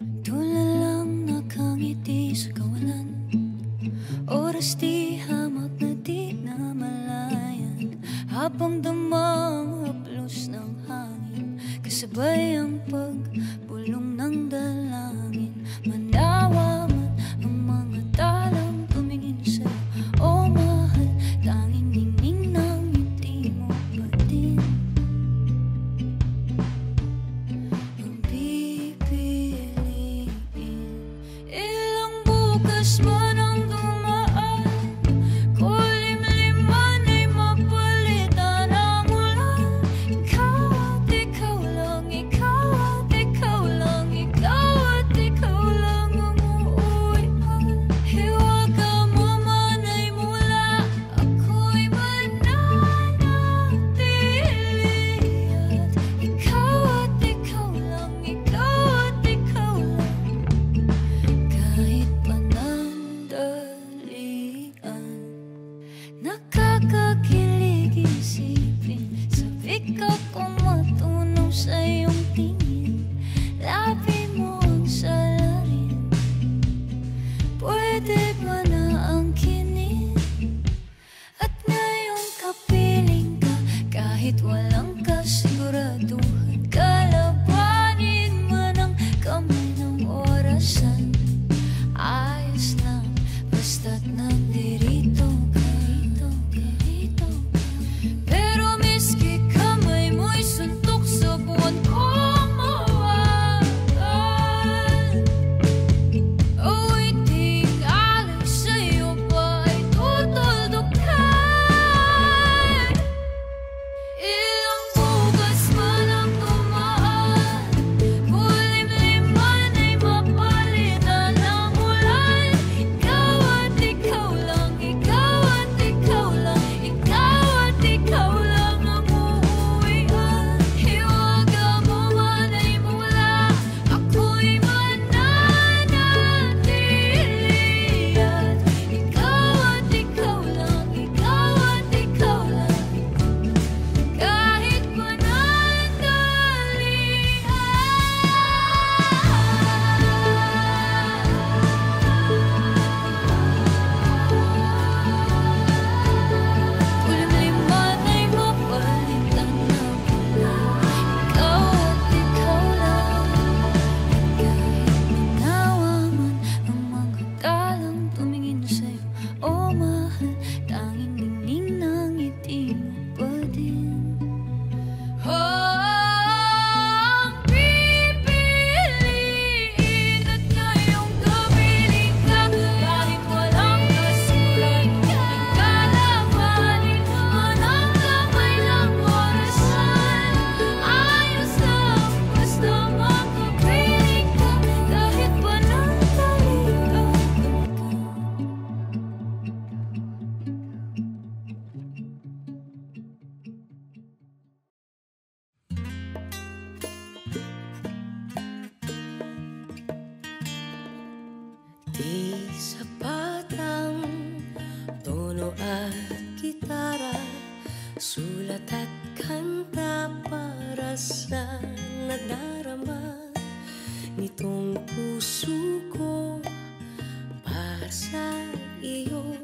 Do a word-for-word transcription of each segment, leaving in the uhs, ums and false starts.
Tula lang nakangiti sa kawalan. Oras di hamak na di namalayan. Habang damang haplos ng hangin, kasabay ang pagbulong ng dalangin. Manawa man ang mga talang tumingin sa'yo. O mahal, tanging ningning ng ngiti mo pa din. Ang pipiliin, ilang bukas mo nakakakilig isipin. Sabik akong matunaw sa iyong tingin. Labi mo ang salarin. Pwede ba na angkinin? At ngayong kapiling ka, kahit walang kasiguraduhan. Kalabanin man ang kamay ng orasan. Ayos lang, basta't nandirito. Di sapat ang tono at gitara, sulat at kanta para sa nadarama nitong puso ko para sa iyo.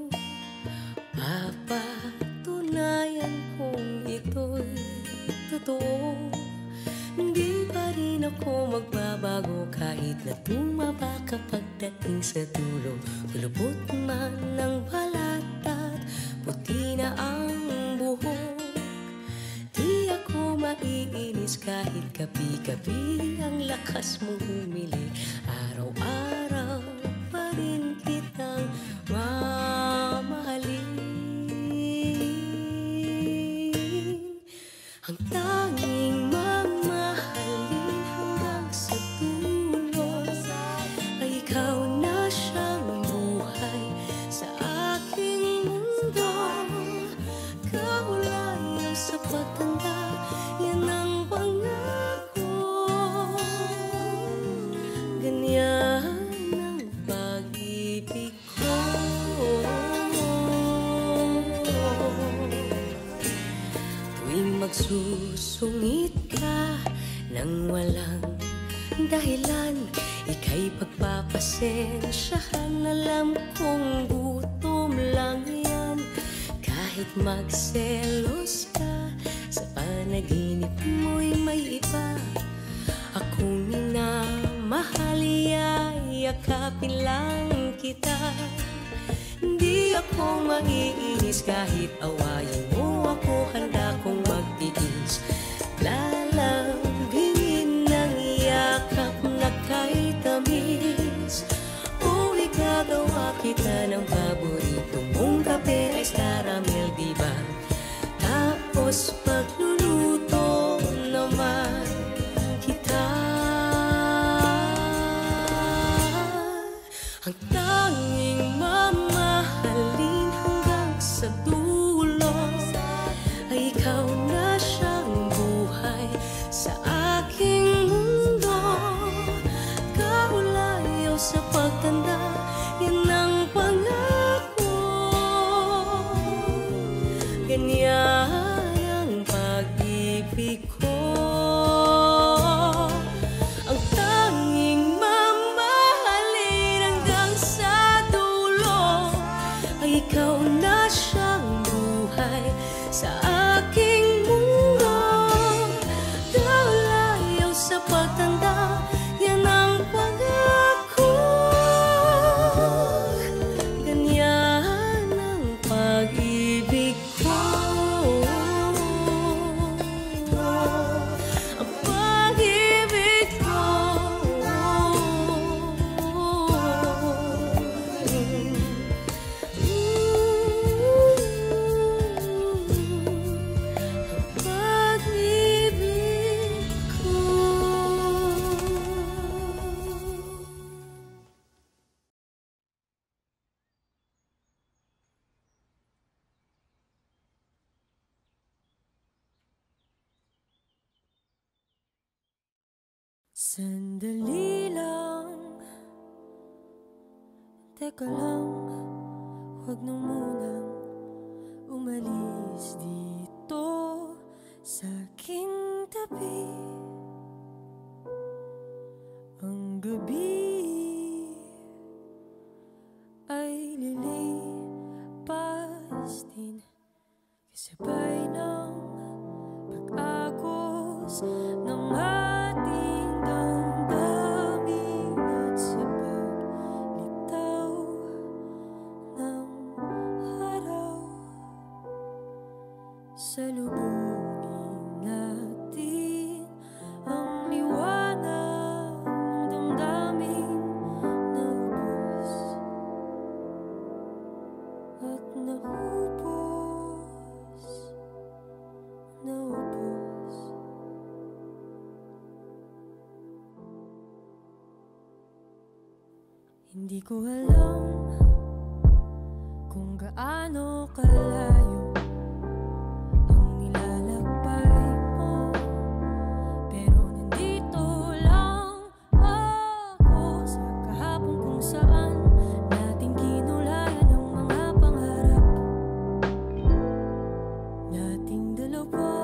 Papatunayan kong ito'y totoo. Hindi pa rin ako magbabago kahit na tumaba kapag dating sa dulo. Kulubot man ang balat at puti na ang buhok. Di ako maiinis kahit kapi-kapi ang lakas mo humili. Araw-araw pa rin kitang mamahalin. Ang tanging mamahalin hanggang sa dulo. Susungit ka nang walang dahilan. Ika'y pagpapasensyahan, alam kong gutom lang yan. Kahit magselos ka, sa panaginip mo'y may iba. Akong minamahal, yakapin lang kita. Di ako mag-iinis kahit awayin mo ako, handa kong magtigis. Lalambingin ng yakap na kay tamis. O ikagawa kita ng paborito mong kape, ay caramel, diba? Tapos pagluluto naman kita. Ang tanging mamahalin hanggang sa dulo ay ikaw na siyang buhay sa aking mundo. Kaulayaw sa pagtanda, yan ang pangako. Ganyan ang pag-ibig ko. Ikaw na siyang buhay sa aking mundo. Kaulayaw sa pagtanda, yan ang pangako. Ganyan ang pag-ibig ko. Ang pag-ibig ko. Sandali lang, teka lang, huwag nang munang umalis dito sa aking tabi. Ang gabi ay lilipas din, kasabay ng pag-agos ng ating damdamin at sa paglitaw ng araw. Salubungin natin ang liwanag ng damdamin na ubos at naubos, naubos. Hindi ko alam kung gaano kalayo ang nilalakbay mo, pero nandito lang ako sa kahapon kung saan natin kinulayan ang mga pangarap nating dalawa.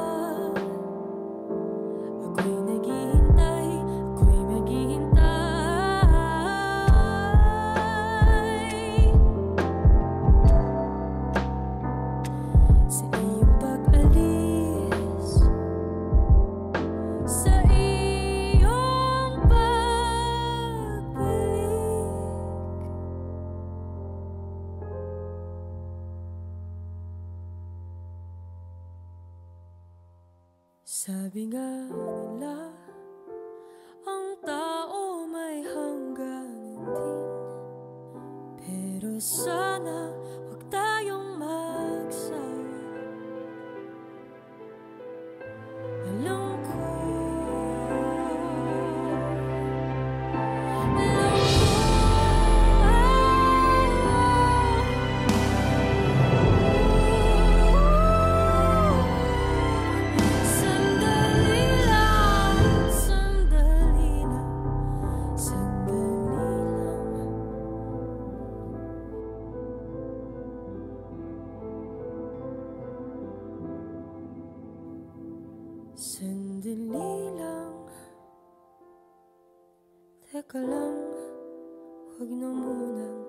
Ako'y naghihintay, ako'y naghihintay. Sabi nga nila, ang tao may hangganan din, pero sana huwag tayong magsawa. Alam ko, alam ko Teka lang, huwag na munang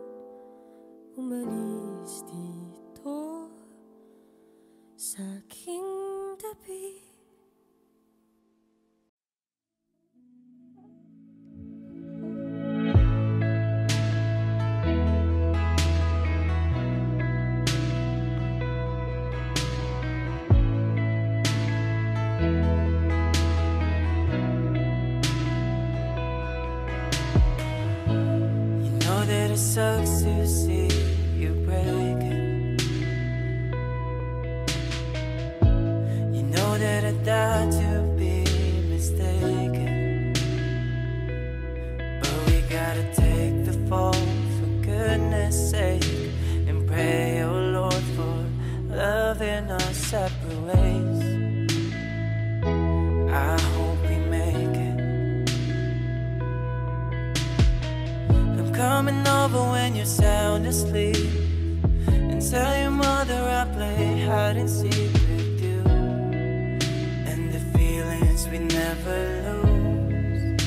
umalis dito sa aking tabi. It sucks to see you breaking. You know that I died to be mistaken, but we gotta take the fall for goodness sake, and pray, oh Lord, for love in our separate ways. I hope we make it. I'm coming over when you're sound asleep, and tell your mother I play hide and seek with you, and the feelings we never lose.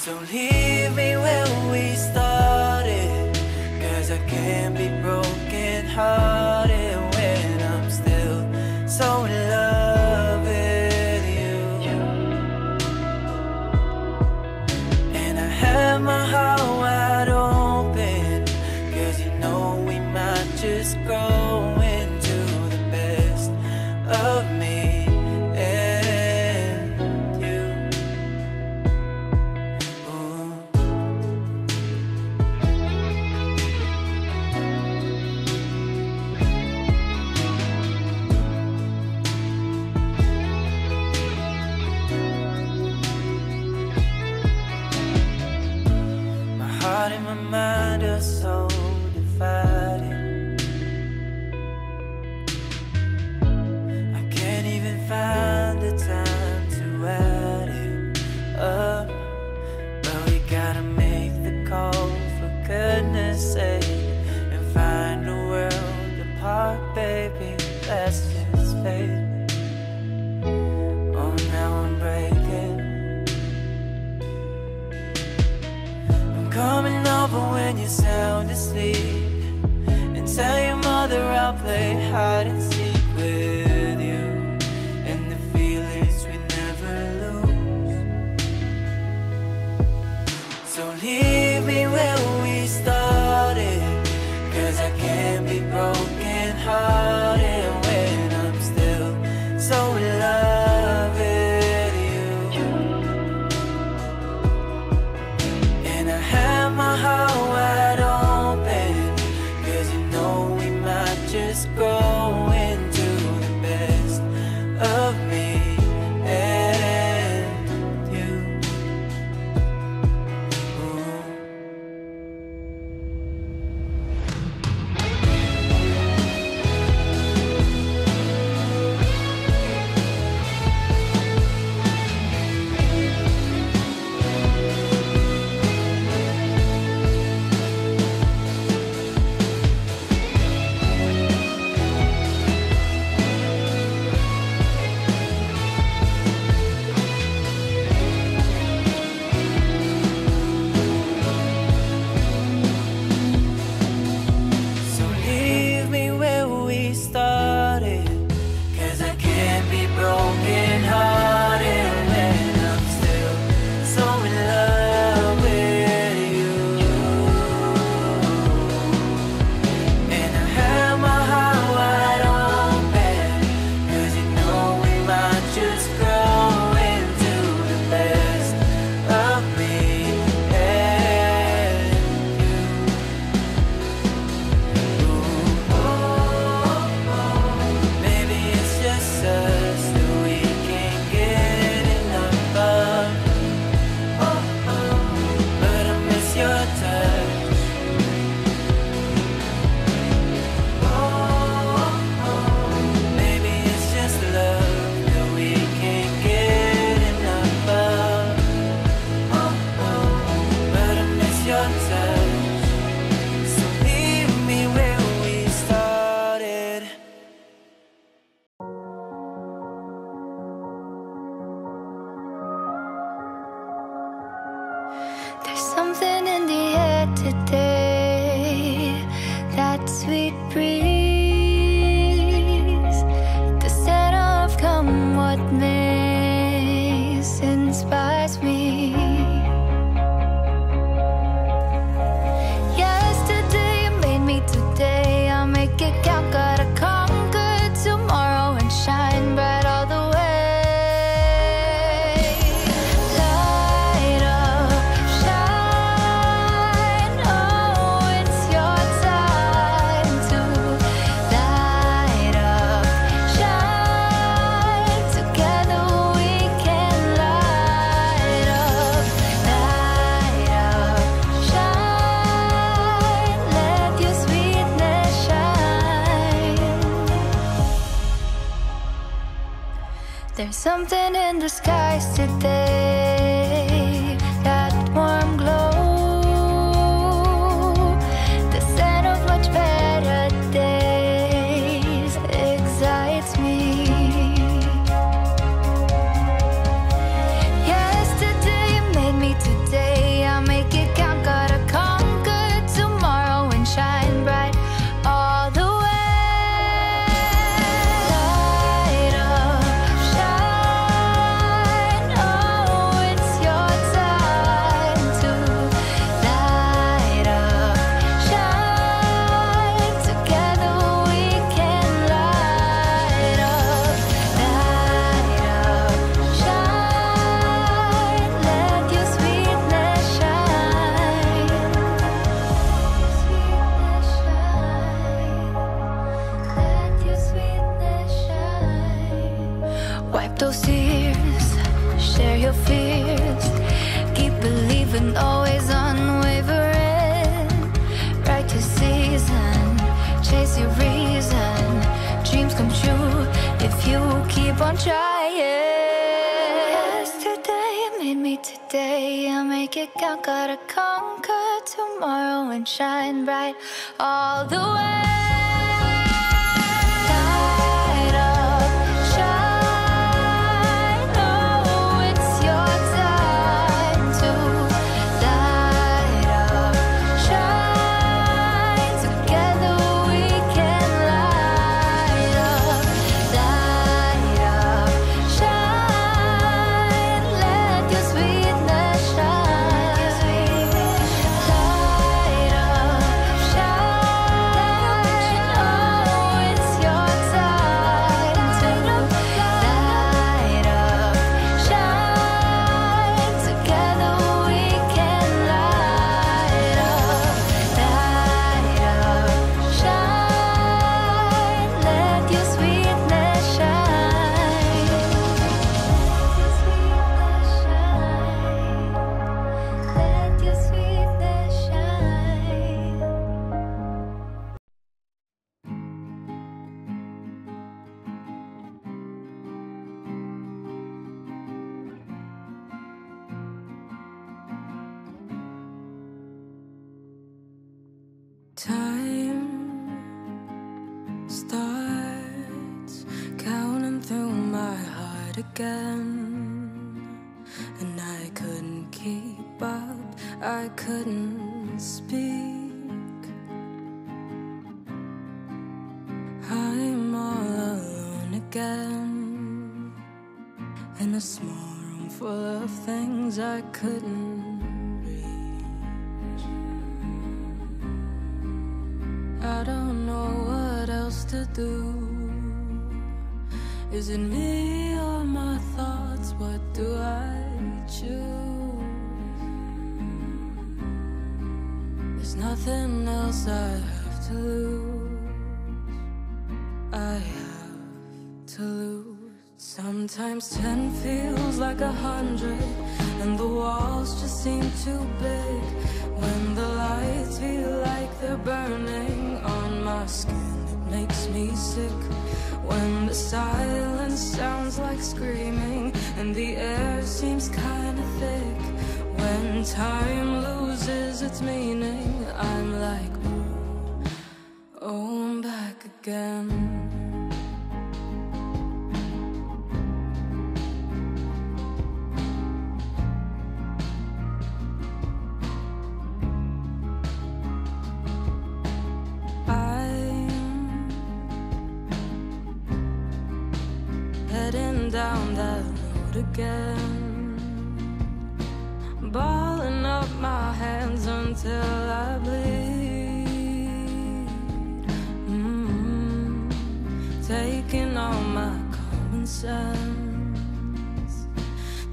So leave me where we started, cause I can't be broken hearted when I'm still so in love with you. And I have my heart growing to the best of me and you. Ooh. My heart and my mind are so divided, find the time to add it up, but we gotta make the call for goodness sake, and find a world apart, baby, that's just fate. Oh, now I'm breaking. I'm coming over when you sound asleep, and tell your mother I'll play hide and seek with. So leave me where we started, cause I can't be broken hearted when I'm still so in love with you. And I have my heart wide open, yesterday, that sweet breeze, the scent of come what may inspires me. Yesterday you made me, today I'll make it count. Gotta conquer tomorrow and shine bright. There's something in the skies today, that warm glow, the scent of much better days excites me. Yesterday you made me, today I'll make it count. Gotta conquer tomorrow and shine bright all the way. Wipe those tears, share your fears, keep believing, always unwavering. Write your season, chase your reason, dreams come true if you keep on trying. Yesterday you made me, today I'll make it count. Gotta conquer tomorrow and shine bright all the way. Time starts counting through my heart again, and I couldn't keep up, I couldn't speak. I'm all alone again, in a small room full of things I couldn't. I don't know what else to do. Is it me or my thoughts? What do I choose? There's nothing else I have to lose. I have to lose. Sometimes ten feels like a hundred, and the walls just seem too big. When the lights feel like they're burning on my skin, it makes me sick. When the silence sounds like screaming and the air seems kinda thick. When time loses its meaning, I'm like, oh, oh, I'm back again. heading down that road again, balling up my hands until I bleed. mm-hmm. Taking all my common sense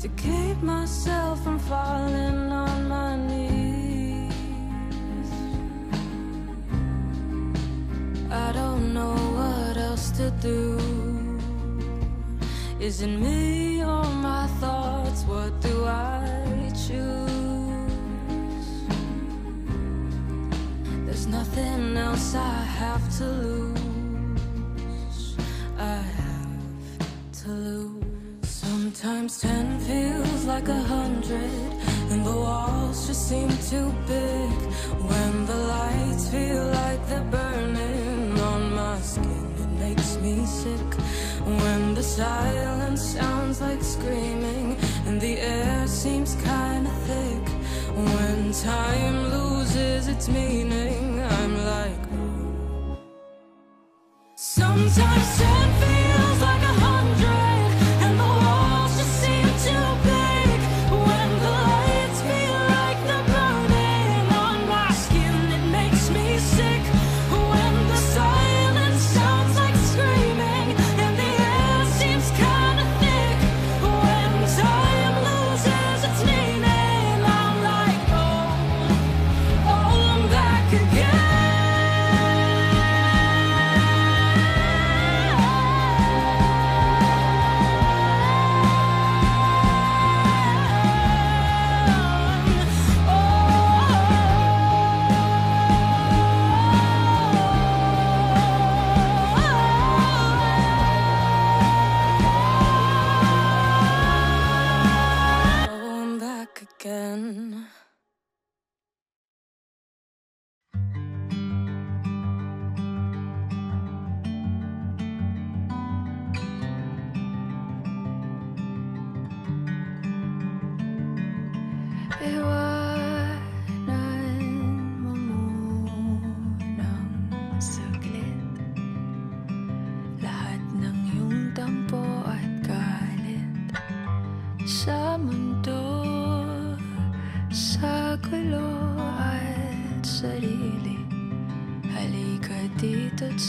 to keep myself from falling on my knees. I don't know what else to do. Is it me or my thoughts? What do I choose? There's nothing else I have to lose. I have to lose. Sometimes ten feels like a hundred, and the walls just seem too big. When the lights feel like they're burning on my skin, it makes me sick. When the silence sounds like screaming and the air seems kinda thick. When time loses its meaning, I'm like, oh. Sometimes ten feels like a hundred, and the walls just seem too big. When the lights feel like they're burning on my skin, it makes me sick. When the silence sounds like screaming,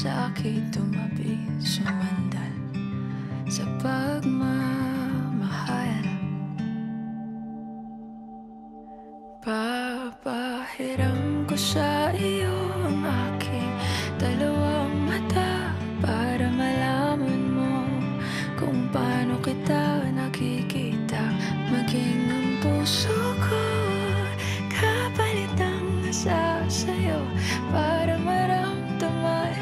sa akin tumabi, sumandal sa pagmamahal. Papahiram ko sa iyo ang aking dalawang mata para malaman mo kung paano kita nakikita. Maging ang puso ko kapalit ang nasa sa'yo para maramdaman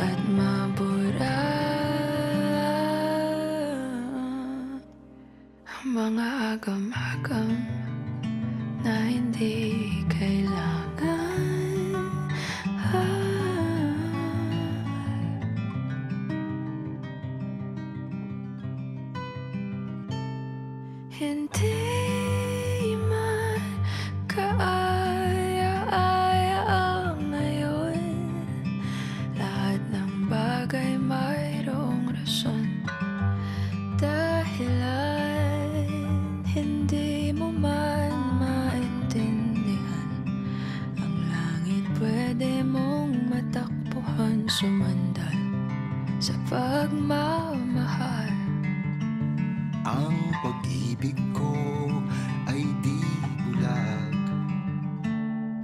at mabura ang mga agam-agam na hindi kailangan. ah. Hindi man kaaya-aya ang ngayon, lahat ng bagay mayroong rason, dahilan hindi mo man maintindihan. Ang langit pwede mong matakbuhan, sumandal sa pagmamahal. Ang pag-ibig ko ay di bulag.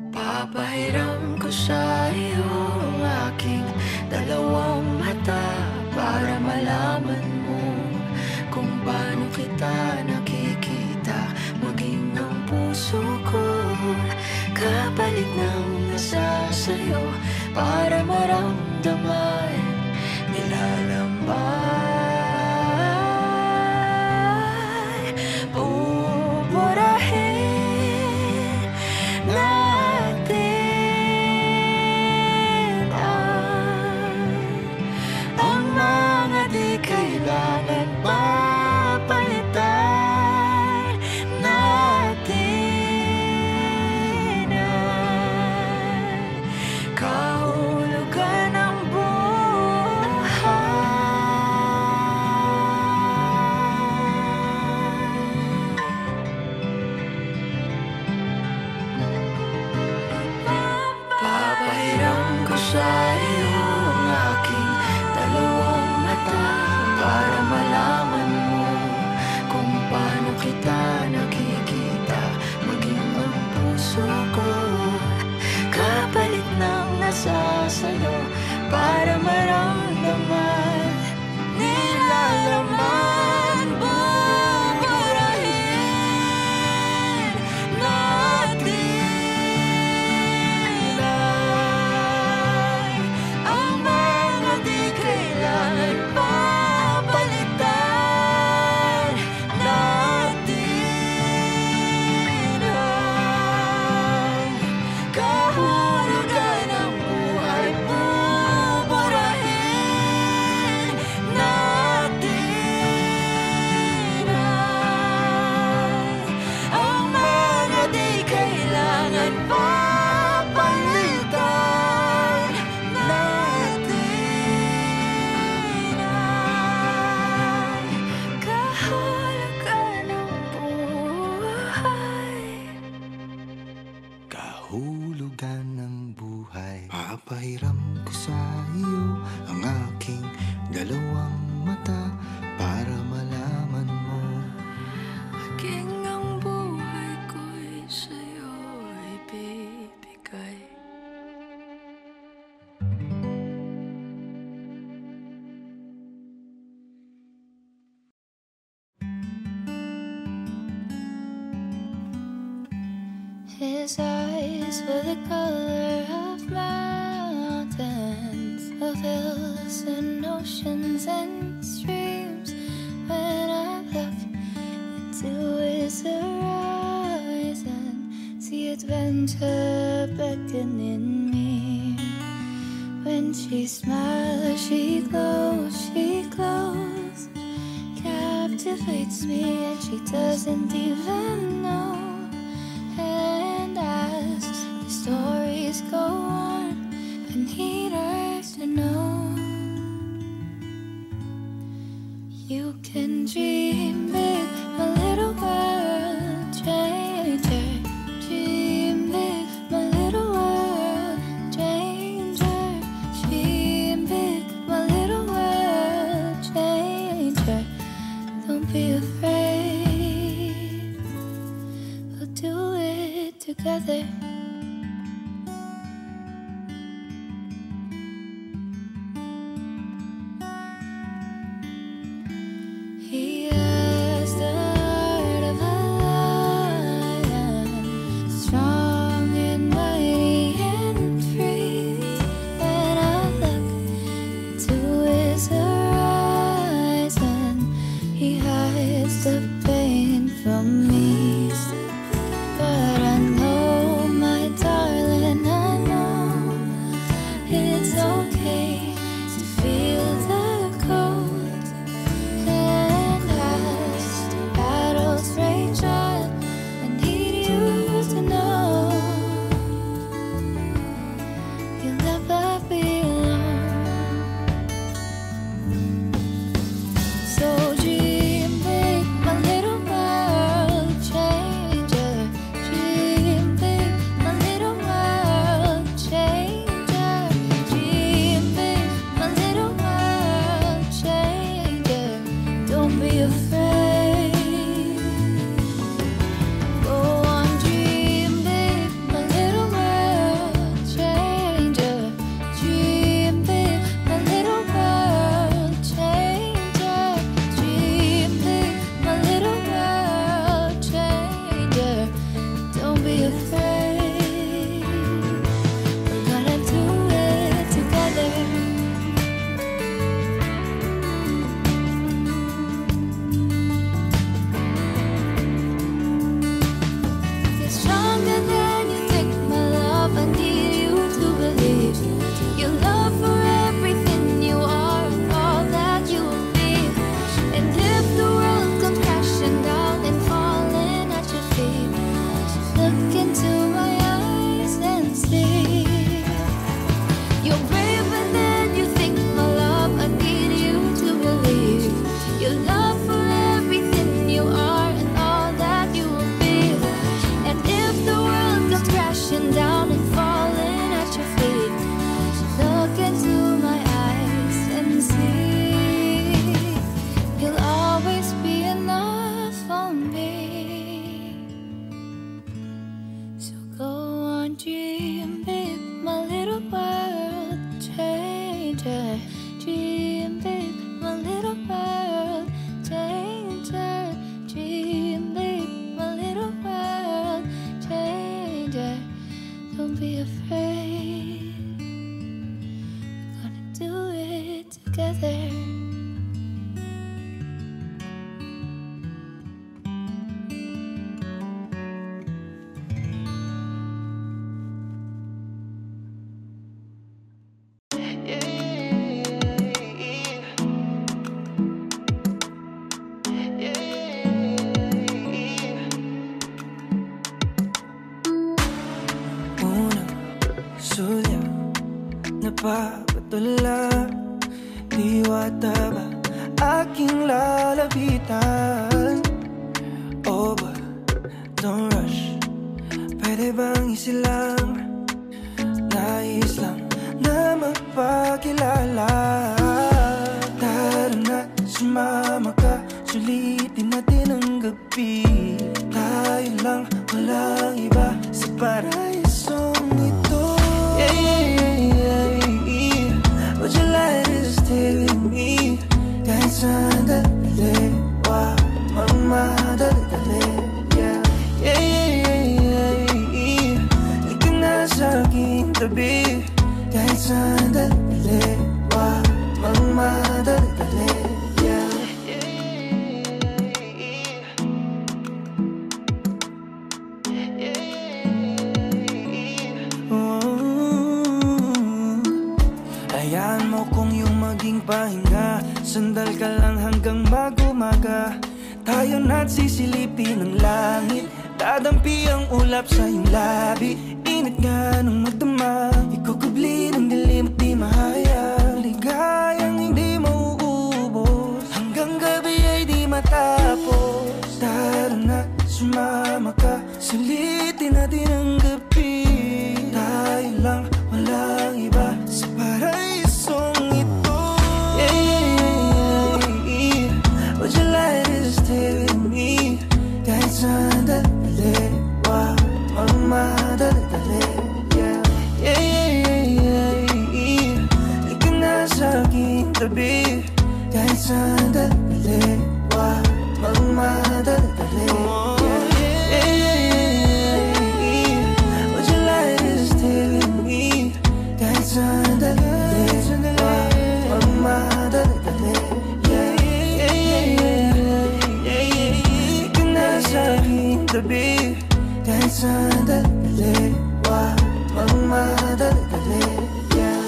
Papahiram ko sa iyo ang aking dalawang mata para malaman mo kung paano kita nakikita. Maging ang puso ko kapalit ng nasa sa'yo para maramdaman nilalambay. Kahulugan ng buhay. His eyes were the color of mountains, of hills and oceans and streams. When I look into his horizon, see adventure beckoning me. When she smiles, she glows, she glows, captivates me, and she doesn't even know. Stories go on, and he does to know. You can dream big, my little world changer. Dream big, my little world changer. Dream big, my little world changer. Don't be afraid, we'll do it together. Sandali, wag magmadali, yeah, yeah, yeah, yeah, yeah. umaga. Tayo na't sisilipin ang langit. Dadampi ang ulap sa iyong labi. Ingat nga nung magdama. Ikukubli ng dilim at di mahayag. Ligayang hindi mauubos. Hanggang gabi ay di matapos. Tara na, sumama ka. Sulitin natin ang gabi. Tayo lang, walang iba. Sa paraisong ito. Yeah, yeah, yeah, yeah, yeah. Would you like to stay with me? Kahit sandali. Wow, mama, dadali, yeah. Yeah, yeah, yeah, yeah. Ika na sa aking tabi. Kahit sandali. Wow, mama, dadali, yeah. Yeah, yeah, yeah. Would you like to stay with me? Kahit sandali. Wow, mama, dadali, yeah. Yeah, yeah, yeah. Ika na sa aking tabi. Kahit sandali, wag magmadali, yeah.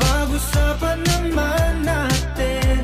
Pag-usapan naman natin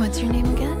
What's your name again?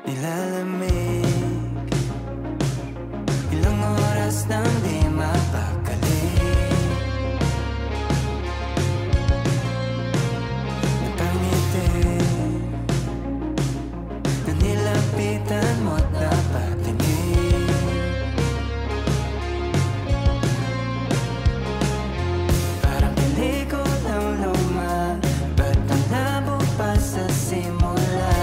Nilalamig, ilang oras nang di mapakaling. Napangiti, na nilapitan mo't napatingin. Parang pelikulang luma, ba't ang labog pa sa simula?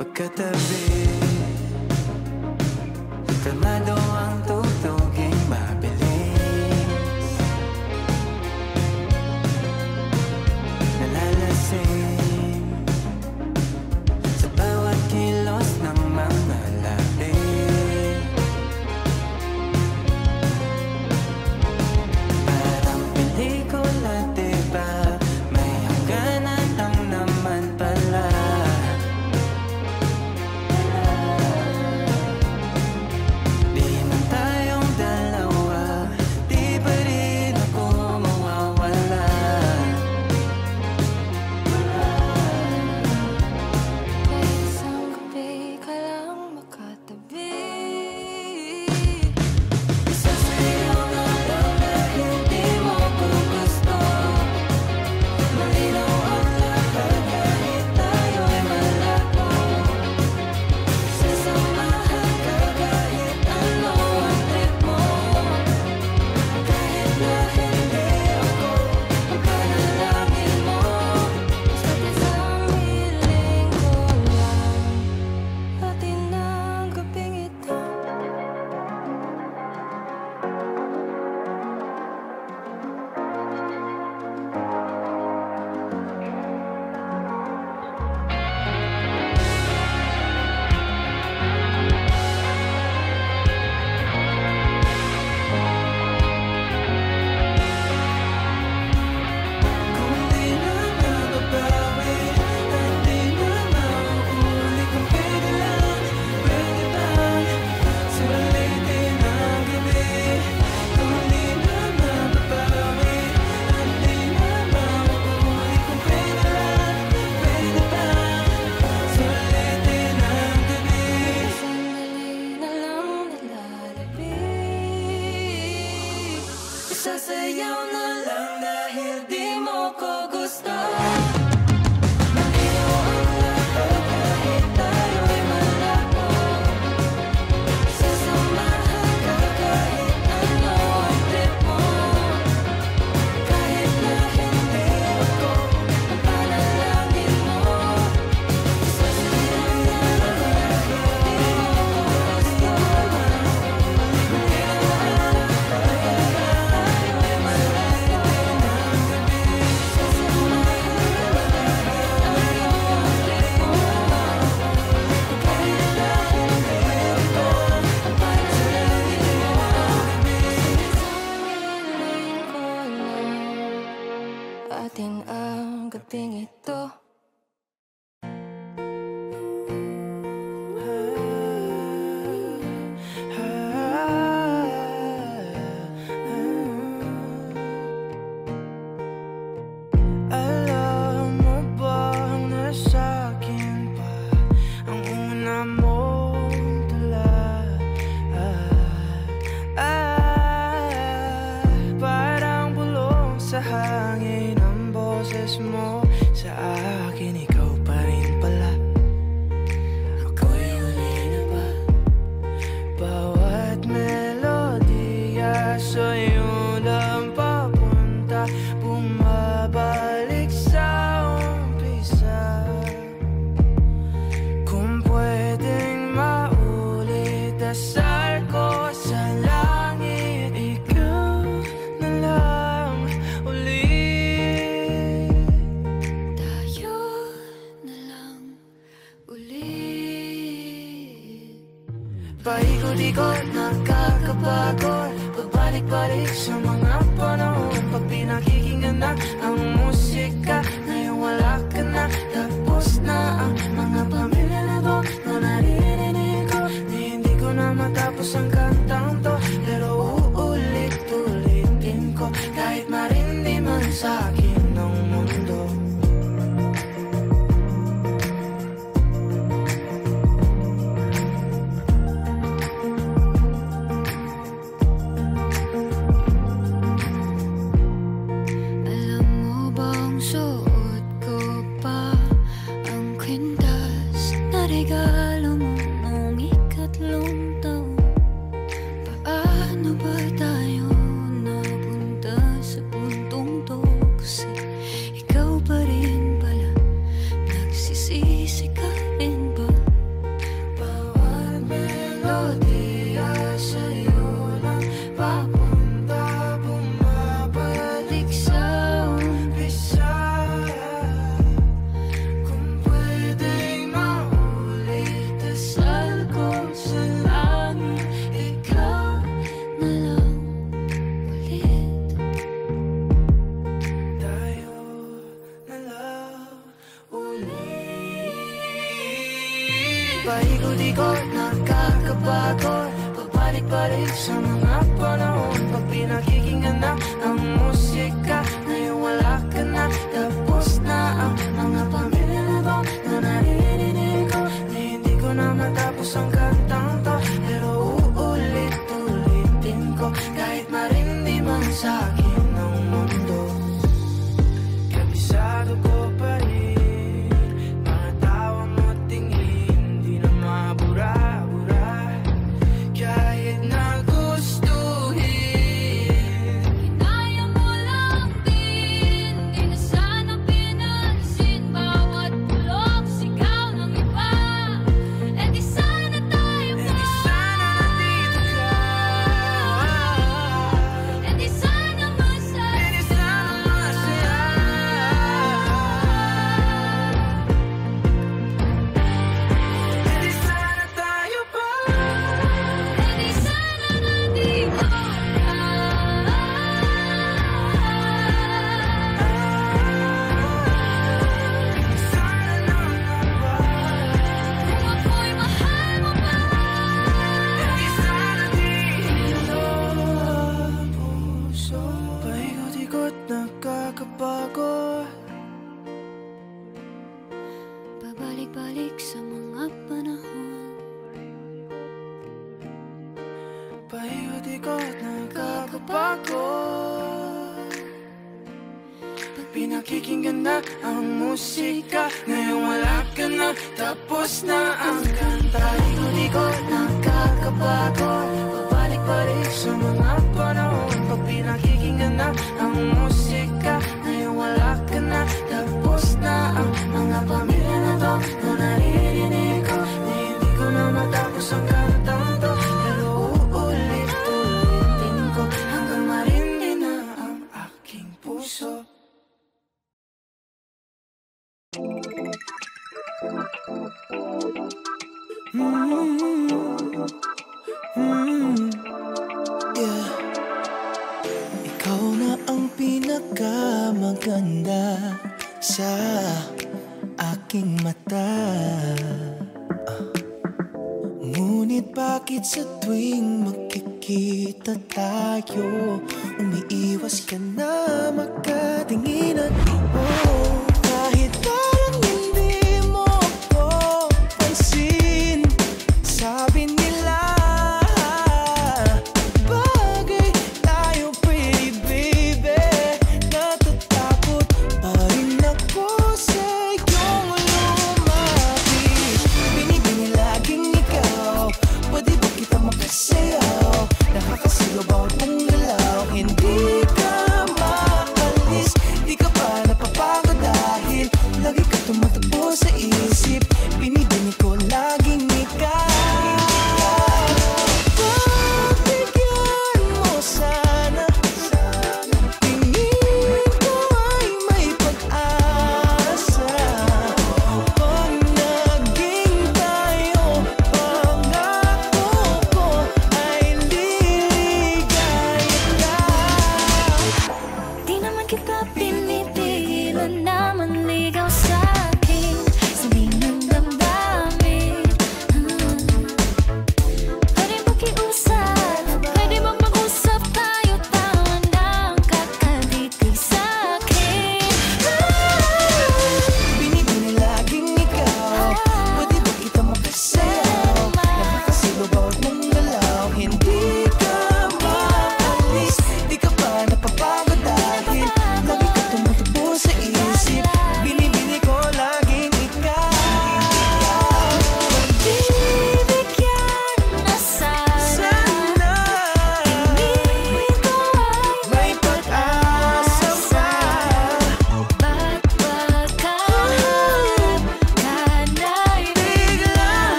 Pagkatabi, kalmado ang tutuging mabilis. Nalalasing sa bawat kilos ng mga labi. Parang pelikula, diba? May hangganan lang naman pala. Bye. detto. Mo sa akin, ikaw pa rin pala. Ako'y huli na ba? Bawat melodiya sa'yo lang papunta, bumabalik sa umpisa. Kung pwedeng maulit, dasal ko sa langit, ikaw na lang ulit. Paikot-ikot, nakakapagod, pabalik-balik sa mga panahon. Pag pinakikinggan na ang musika, ngayon wala ka na. Tapos na ang mga pamilya na to na naririnig ko, na hindi ko na matapos ang kantang to. Pero uulit-ulitin ko, kahit marindi man sa'kin ang mundo. Paikot-ikot, nakakapagod, pabalik-balik sa mga panahon. Pag pinakikinggan na ang musika, ngayon wala ka na. Tapos na ang mga pamilya na to na naririnig ko, na hindi ko na matapos ang kantang to. Pero uulit-ulitin ko, kahit marindi man sa'kin ang mundo. Kabisado ko pa rin Paikot-ikot, nakakapagod. Pag pinakikinggan na ang musika, ngayon wala ka na. Tapos na ang kanta. Paikot-ikot, nakakapagod, pabalik-balik sa mga panahon. Pag pinakikinggan na ang musika, ngayon wala ka na. Tapos na ang mga pamilya na to na naririnig ko, na hindi ko na matapos ang kantang to. sa aking mata. Ngunit bakit sa tuwing magkikita tayo, umiiwas ka na makatingin at oh, kahit parang hindi mo ako pansin. Sabi nila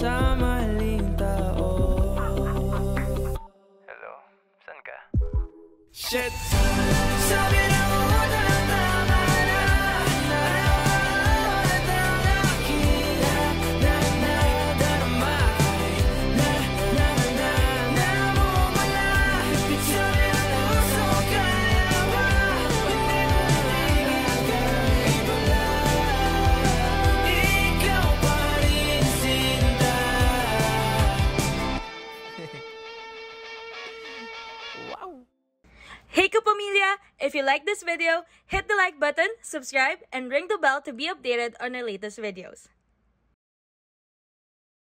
sa maling tao. Hello, saan ka? Shit! Sabi na mo na lang tama na. Narawan na nakita. Na na naramay. Na na na na namumala. Pitsuri na nauso ka nawa. Hindi mo naigat ka ibala. Ikaw pa rin sinta. Wow! Hey Kapamilya! If you like this video, hit the like button, subscribe, and ring the bell to be updated on our latest videos.